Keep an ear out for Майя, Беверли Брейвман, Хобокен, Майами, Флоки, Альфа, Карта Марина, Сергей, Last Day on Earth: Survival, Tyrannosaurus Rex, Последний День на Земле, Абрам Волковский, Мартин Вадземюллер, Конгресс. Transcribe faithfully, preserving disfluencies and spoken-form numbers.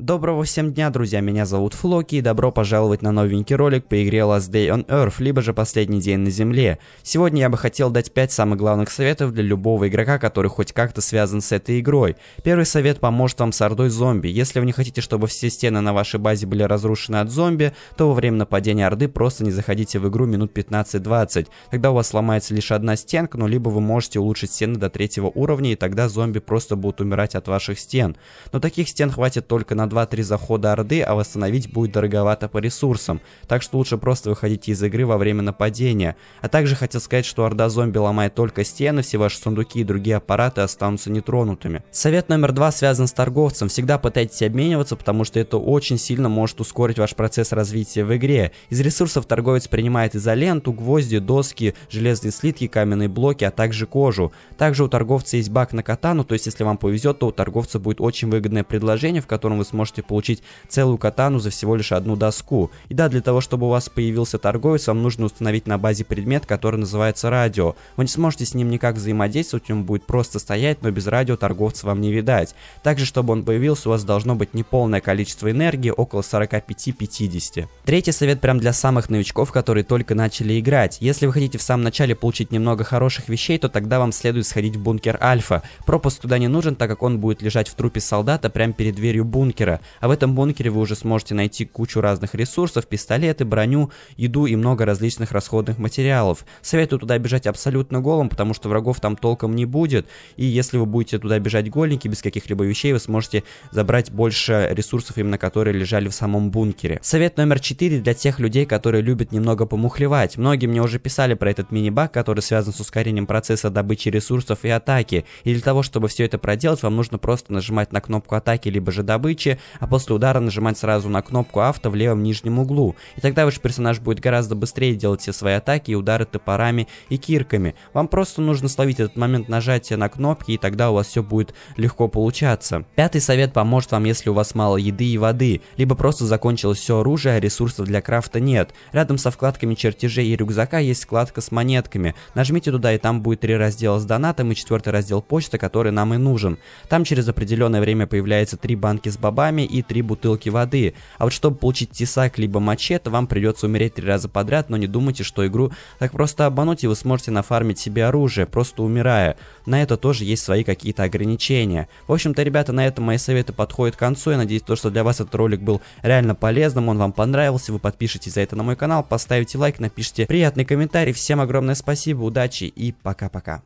Доброго всем дня, друзья, меня зовут Флоки, и добро пожаловать на новенький ролик по игре Last Day on Earth, либо же Последний день на Земле. Сегодня я бы хотел дать пять самых главных советов для любого игрока, который хоть как-то связан с этой игрой. Первый совет поможет вам с ордой зомби. Если вы не хотите, чтобы все стены на вашей базе были разрушены от зомби, то во время нападения орды просто не заходите в игру минут пятнадцать-двадцать. Тогда у вас сломается лишь одна стенка, но либо вы можете улучшить стены до третьего уровня, и тогда зомби просто будут умирать от ваших стен. Но таких стен хватит только на два-три захода орды, а восстановить будет дороговато по ресурсам, так что лучше просто выходите из игры во время нападения. А также хотел сказать, что орда зомби ломает только стены, все ваши сундуки и другие аппараты останутся нетронутыми. Совет номер два связан с торговцем. Всегда пытайтесь обмениваться, потому что это очень сильно может ускорить ваш процесс развития в игре. Из ресурсов торговец принимает изоленту, гвозди, доски, железные слитки, каменные блоки, а также кожу. Также у торговца есть баг на катану, то есть если вам повезет, то у торговца будет очень выгодное предложение, в котором вы сможете можете получить целую катану за всего лишь одну доску. И да, для того, чтобы у вас появился торговец, вам нужно установить на базе предмет, который называется радио. Вы не сможете с ним никак взаимодействовать, он будет просто стоять, но без радио торговца вам не видать. Также, чтобы он появился, у вас должно быть неполное количество энергии, около сорок пять — пятьдесят. Третий совет прям для самых новичков, которые только начали играть. Если вы хотите в самом начале получить немного хороших вещей, то тогда вам следует сходить в бункер Альфа. Пропуск туда не нужен, так как он будет лежать в трупе солдата прямо перед дверью бункера. А в этом бункере вы уже сможете найти кучу разных ресурсов, пистолеты, броню, еду и много различных расходных материалов. Советую туда бежать абсолютно голым, потому что врагов там толком не будет. И если вы будете туда бежать голенький, без каких-либо вещей, вы сможете забрать больше ресурсов, именно которые лежали в самом бункере. Совет номер четыре для тех людей, которые любят немного помухлевать. Многие мне уже писали про этот мини-баг, который связан с ускорением процесса добычи ресурсов и атаки. И для того, чтобы все это проделать, вам нужно просто нажимать на кнопку атаки либо же добычи, а после удара нажимать сразу на кнопку авто в левом нижнем углу. И тогда ваш персонаж будет гораздо быстрее делать все свои атаки и удары топорами и кирками. Вам просто нужно словить этот момент нажатия на кнопки, и тогда у вас все будет легко получаться. Пятый совет поможет вам, если у вас мало еды и воды, либо просто закончилось все оружие, а ресурсов для крафта нет. Рядом со вкладками чертежей и рюкзака есть вкладка с монетками. Нажмите туда, и там будет три раздела с донатом и четвертый раздел почты, который нам и нужен. Там через определенное время появляется три банки с бобами и три бутылки воды. А вот чтобы получить тесак либо мачете, вам придется умереть три раза подряд, но не думайте, что игру так просто обмануть, и вы сможете нафармить себе оружие, просто умирая. На это тоже есть свои какие-то ограничения. В общем-то, ребята, на этом мои советы подходят к концу. Я надеюсь, то, что для вас этот ролик был реально полезным, он вам понравился, вы подпишитесь за это на мой канал, поставите лайк, напишите приятный комментарий. Всем огромное спасибо, удачи и пока-пока.